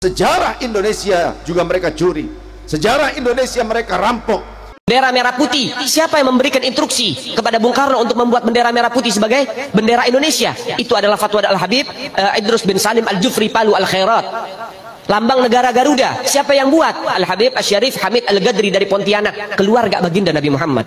Sejarah Indonesia juga mereka curi. Sejarah Indonesia mereka rampok. Bendera merah putih, siapa yang memberikan instruksi kepada Bung Karno untuk membuat bendera merah putih sebagai bendera Indonesia? Itu adalah fatwa al-Habib Idrus bin Salim al-Jufri Palu al-Khairat. Lambang negara Garuda, siapa yang buat? Al-Habib al-Sharif Hamid al-Gadri dari Pontianak, keluarga baginda Nabi Muhammad.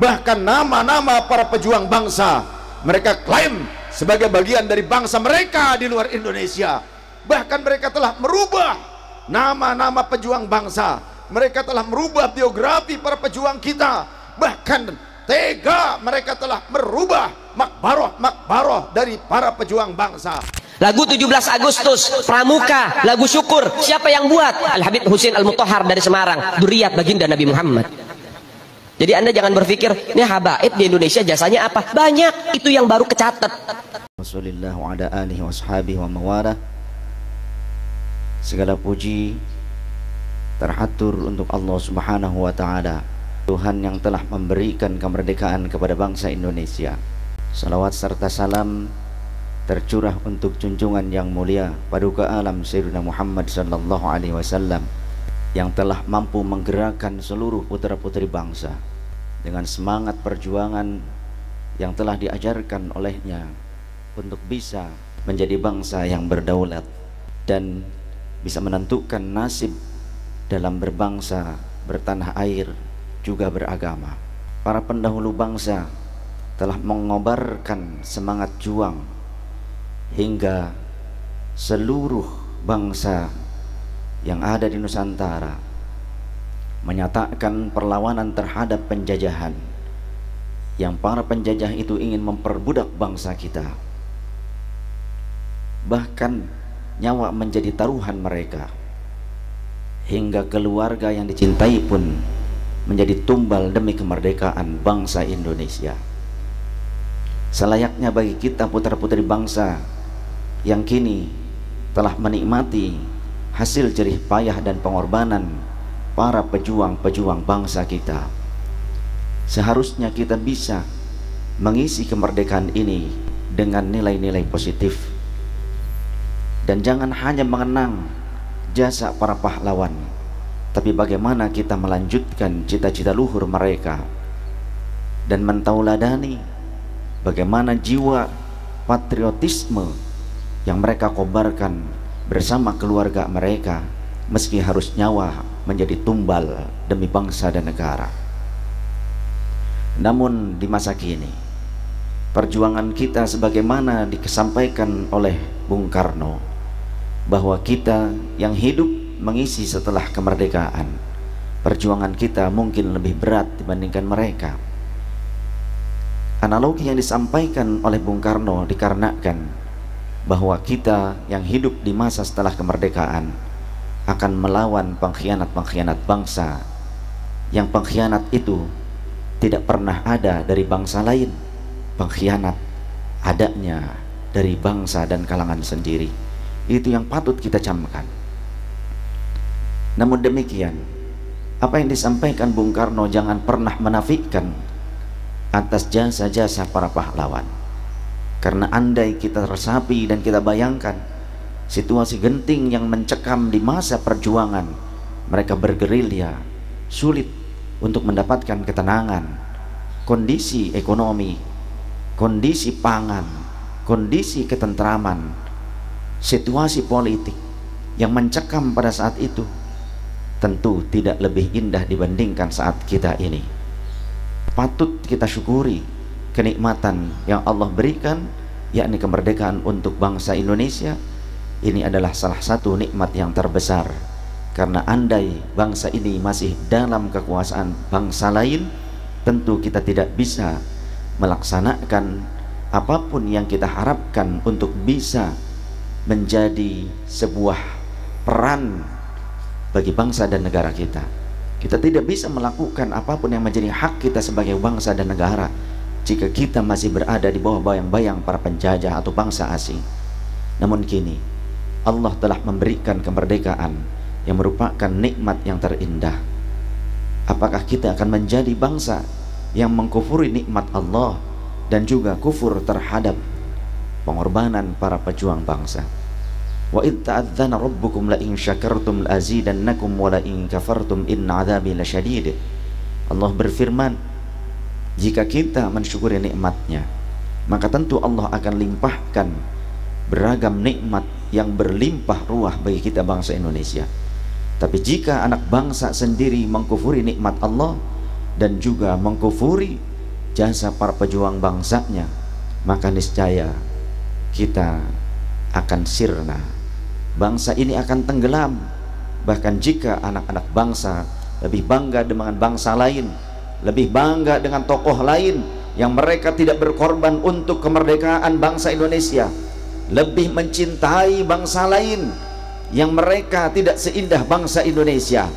Bahkan nama-nama para pejuang bangsa, mereka klaim sebagai bagian dari bangsa mereka di luar Indonesia. Bahkan mereka telah merubah nama-nama pejuang bangsa. Mereka telah merubah biografi para pejuang kita. Bahkan tega mereka telah merubah makbaroh-makbaroh dari para pejuang bangsa. Lagu 17 Agustus, Pramuka, lagu syukur. Siapa yang buat? Al-Habib Husin Al-Mutohar dari Semarang, duriat baginda Nabi Muhammad. Jadi Anda jangan berpikir, ini habaib di Indonesia jasanya apa? Banyak, itu yang baru kecatat. Rasulullah wa ala alihi wa sahbihi wa mawarah. Segala puji terhatur untuk Allah Subhanahu wa Ta'ala, Tuhan yang telah memberikan kemerdekaan kepada bangsa Indonesia. Salawat serta salam tercurah untuk junjungan yang mulia Paduka Alam Sayyidina Muhammad Sallallahu Alaihi Wasallam, yang telah mampu menggerakkan seluruh putra-putri bangsa dengan semangat perjuangan yang telah diajarkan olehnya untuk bisa menjadi bangsa yang berdaulat dan bisa menentukan nasib dalam berbangsa, bertanah air, juga beragama. Para pendahulu bangsa telah mengobarkan semangat juang hingga seluruh bangsa yang ada di Nusantara menyatakan perlawanan terhadap penjajahan, yang para penjajah itu ingin memperbudak bangsa kita. Bahkan nyawa menjadi taruhan mereka, hingga keluarga yang dicintai pun menjadi tumbal demi kemerdekaan bangsa Indonesia. Selayaknya bagi kita putra-putri bangsa yang kini telah menikmati hasil jerih payah dan pengorbanan para pejuang-pejuang bangsa kita, seharusnya kita bisa mengisi kemerdekaan ini dengan nilai-nilai positif. Dan jangan hanya mengenang jasa para pahlawan, tapi bagaimana kita melanjutkan cita-cita luhur mereka dan mentauladani bagaimana jiwa patriotisme yang mereka kobarkan bersama keluarga mereka, meski harus nyawa menjadi tumbal demi bangsa dan negara. Namun di masa kini, perjuangan kita sebagaimana disampaikan oleh Bung Karno, bahwa kita yang hidup mengisi setelah kemerdekaan, perjuangan kita mungkin lebih berat dibandingkan mereka. Analogi yang disampaikan oleh Bung Karno dikarenakan bahwa kita yang hidup di masa setelah kemerdekaan akan melawan pengkhianat-pengkhianat bangsa, yang pengkhianat itu tidak pernah ada dari bangsa lain. Pengkhianat adanya dari bangsa dan kalangan sendiri. Itu yang patut kita camkan. Namun demikian, apa yang disampaikan Bung Karno jangan pernah menafikan atas jasa-jasa para pahlawan. Karena andai kita resapi dan kita bayangkan situasi genting yang mencekam di masa perjuangan, mereka bergerilya, sulit untuk mendapatkan ketenangan, kondisi ekonomi, kondisi pangan, kondisi ketentraman, situasi politik yang mencekam pada saat itu tentu tidak lebih indah dibandingkan saat kita ini. Patut kita syukuri kenikmatan yang Allah berikan, yakni kemerdekaan untuk bangsa Indonesia. Ini adalah salah satu nikmat yang terbesar, karena andai bangsa ini masih dalam kekuasaan bangsa lain, tentu kita tidak bisa melaksanakan apapun yang kita harapkan untuk bisa menjadi sebuah peran bagi bangsa dan negara kita. Kita tidak bisa melakukan apapun yang menjadi hak kita sebagai bangsa dan negara jika kita masih berada di bawah bayang-bayang para penjajah atau bangsa asing. Namun kini Allah telah memberikan kemerdekaan yang merupakan nikmat yang terindah. Apakah kita akan menjadi bangsa yang mengkufuri nikmat Allah dan juga kufur terhadap pengorbanan para pejuang bangsa? Wa idh ta'adzana rabbukum la in syakartum la azidannakum wa la in kafartum in 'adzabi lasyadid. Allah berfirman, jika kita mensyukuri nikmatnya, maka tentu Allah akan limpahkan beragam nikmat yang berlimpah ruah bagi kita bangsa Indonesia. Tapi jika anak bangsa sendiri mengkufuri nikmat Allah dan juga mengkufuri jasa para pejuang bangsanya, maka niscaya kita akan sirna, bangsa ini akan tenggelam. Bahkan jika anak-anak bangsa lebih bangga dengan bangsa lain, lebih bangga dengan tokoh lain yang mereka tidak berkorban untuk kemerdekaan bangsa Indonesia, lebih mencintai bangsa lain yang mereka tidak seindah bangsa Indonesia,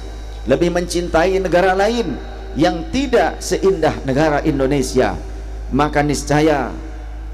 lebih mencintai negara lain yang tidak seindah negara Indonesia, maka niscaya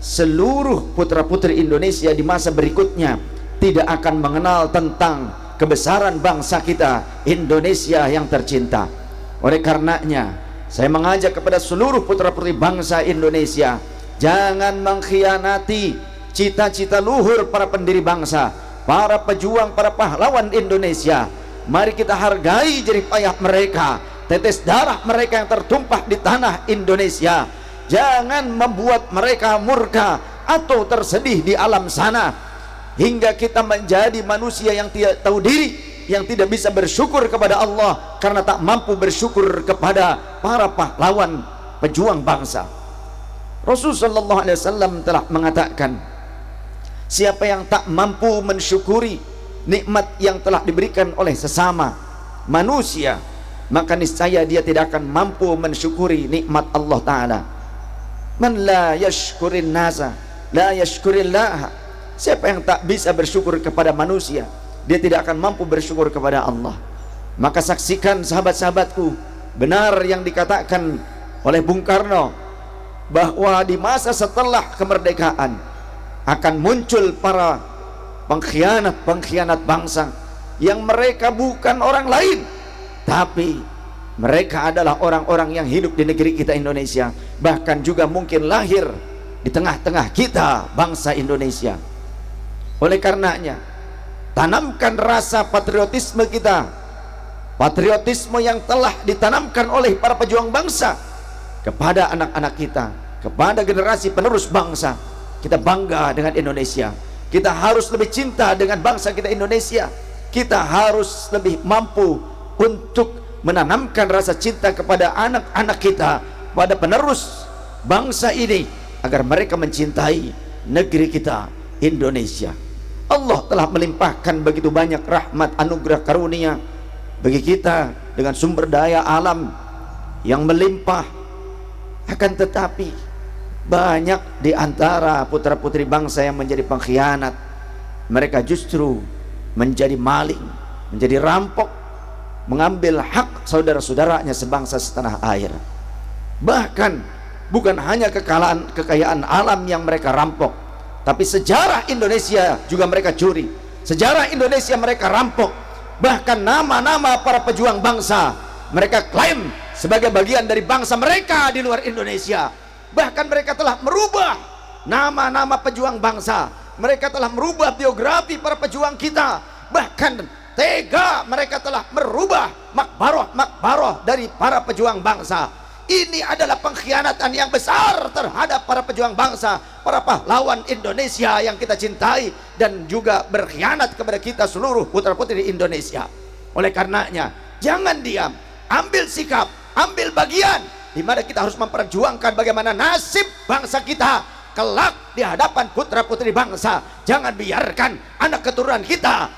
seluruh putra-putri Indonesia di masa berikutnya tidak akan mengenal tentang kebesaran bangsa kita, Indonesia yang tercinta. Oleh karenanya, saya mengajak kepada seluruh putra-putri bangsa Indonesia, jangan mengkhianati cita-cita luhur para pendiri bangsa, para pejuang, para pahlawan Indonesia. Mari kita hargai jerih payah mereka, tetes darah mereka yang tertumpah di tanah Indonesia. Jangan membuat mereka murka atau tersedih di alam sana, hingga kita menjadi manusia yang tidak tahu diri, yang tidak bisa bersyukur kepada Allah karena tak mampu bersyukur kepada para pahlawan pejuang bangsa. Rasulullah SAW telah mengatakan, siapa yang tak mampu mensyukuri nikmat yang telah diberikan oleh sesama manusia, maka niscaya dia tidak akan mampu mensyukuri nikmat Allah Ta'ala. Man la yashkurin nasa la yashkurillah. Siapa yang tak bisa bersyukur kepada manusia, dia tidak akan mampu bersyukur kepada Allah. Maka saksikan sahabat-sahabatku, benar yang dikatakan oleh Bung Karno, bahwa di masa setelah kemerdekaan akan muncul para pengkhianat bangsa, yang mereka bukan orang lain, tapi mereka adalah orang-orang yang hidup di negeri kita Indonesia, bahkan juga mungkin lahir di tengah-tengah kita bangsa Indonesia. Oleh karenanya, tanamkan rasa patriotisme kita, patriotisme yang telah ditanamkan oleh para pejuang bangsa kepada anak-anak kita, kepada generasi penerus bangsa. Kita bangga dengan Indonesia, kita harus lebih cinta dengan bangsa kita Indonesia, kita harus lebih mampu untuk menanamkan rasa cinta kepada anak-anak kita, pada penerus bangsa ini, agar mereka mencintai negeri kita Indonesia. Allah telah melimpahkan begitu banyak rahmat, anugerah, karunia bagi kita dengan sumber daya alam yang melimpah. Akan tetapi banyak di antara putra-putri bangsa yang menjadi pengkhianat. Mereka justru menjadi maling, menjadi rampok, mengambil hak saudara-saudaranya sebangsa setanah air. Bahkan bukan hanya kekayaan alam yang mereka rampok, tapi sejarah Indonesia juga mereka curi, sejarah Indonesia mereka rampok. Bahkan nama-nama para pejuang bangsa mereka klaim sebagai bagian dari bangsa mereka di luar Indonesia. Bahkan mereka telah merubah nama-nama pejuang bangsa, mereka telah merubah biografi para pejuang kita. Bahkan tega mereka telah merubah makbaroh-makbaroh dari para pejuang bangsa. Ini adalah pengkhianatan yang besar terhadap para pejuang bangsa, para pahlawan Indonesia yang kita cintai, dan juga berkhianat kepada kita seluruh putra-putri Indonesia. Oleh karenanya, jangan diam, ambil sikap, ambil bagian, di mana kita harus memperjuangkan bagaimana nasib bangsa kita kelak di hadapan putra-putri bangsa. Jangan biarkan anak keturunan kita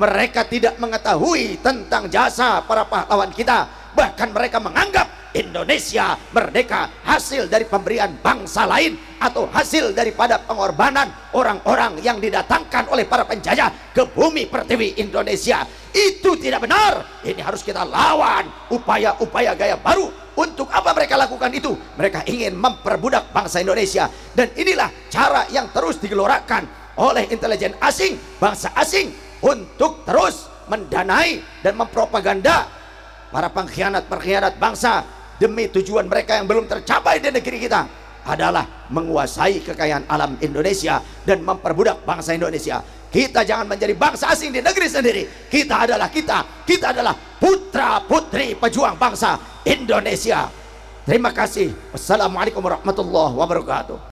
mereka tidak mengetahui tentang jasa para pahlawan kita. Bahkan mereka menganggap Indonesia merdeka hasil dari pemberian bangsa lain, atau hasil daripada pengorbanan orang-orang yang didatangkan oleh para penjajah ke bumi pertiwi Indonesia. Itu tidak benar. Ini harus kita lawan. Upaya-upaya gaya baru. Untuk apa mereka lakukan itu? Mereka ingin memperbudak bangsa Indonesia. Dan inilah cara yang terus digelorakan oleh intelijen asing, bangsa asing, untuk terus mendanai dan mempropaganda para pengkhianat bangsa, demi tujuan mereka yang belum tercapai di negeri kita, adalah menguasai kekayaan alam Indonesia dan memperbudak bangsa Indonesia. Kita jangan menjadi bangsa asing di negeri sendiri. Kita adalah putra-putri pejuang bangsa Indonesia. Terima kasih. Wassalamualaikum warahmatullahi wabarakatuh.